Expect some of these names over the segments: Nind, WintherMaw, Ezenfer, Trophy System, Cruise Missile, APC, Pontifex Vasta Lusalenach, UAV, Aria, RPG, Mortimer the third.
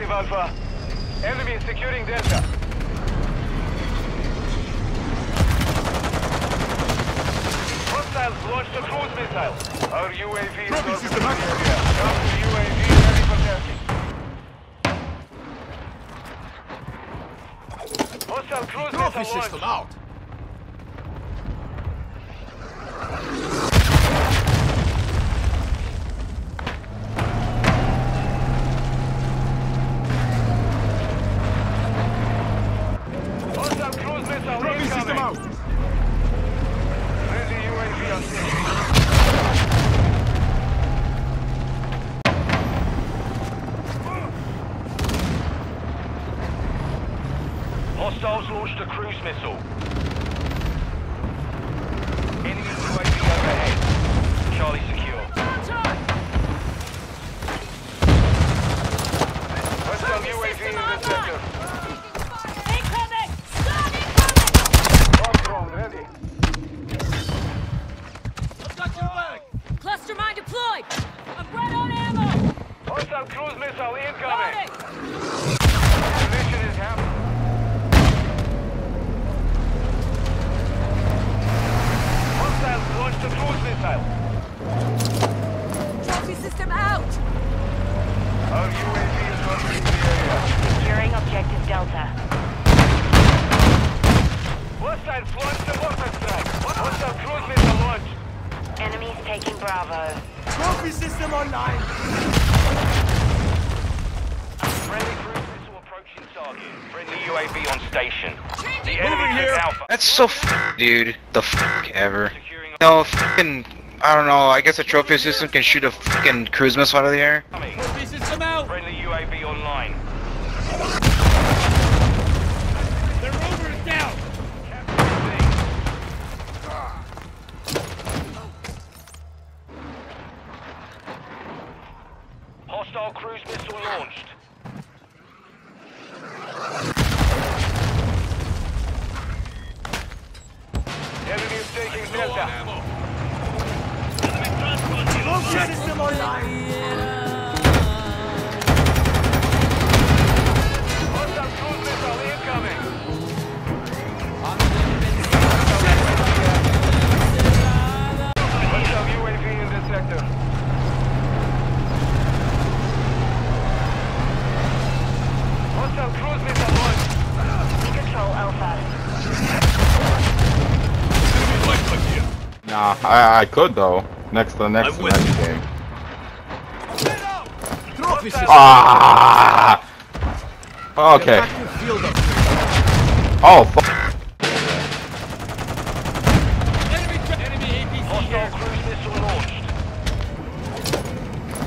active, Alpha. Enemy is securing Delta. Hostiles launched a cruise missile. Our UAV is Trophy System active. Counter UAV ready for Turkey. Hostile cruise missile launched. Trophy System out. Hostiles launched a cruise missile. Enemy UAV overhead. Charlie secure. Hostile UAV in the sector. Incoming! Start incoming! Arm drone ready. I've got your back! Cluster mine deployed! I'm right on ammo! Hostile cruise missile incoming! Mission is happening. Launch the cruise missile. Trophy system out. Our UAV is entering the area. Securing objective Delta. Hostiles launched the mortar strike. Hostile cruise missile launched. Enemies taking Bravo. Trophy system online. Friendly cruise missile approaching target. Friendly UAV on station. The enemy is Alpha. That's so f***, dude. The f*** ever. No, fucking, I don't know, I guess a trophy system can shoot a fucking cruise missile out of the air. Trophy system out! Friendly UAV online. Their rover is down! Hostile cruise missile launched. Enemy is taking Delta. Trophy system online. Hostile cruise missile incoming. Hostile UAV in this sector. Hostile cruise missile launched. We control Alpha. Nah, I could though. Next game. Ah! Okay. Oh, fuck. Enemy APC. Hostile cruise missile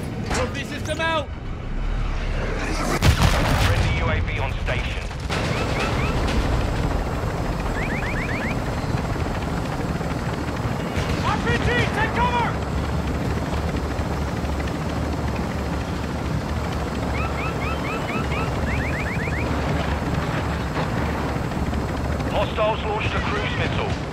launched. Trophy system out. Friendly UAV on station. RPG, take cover! Hostiles launched a cruise missile.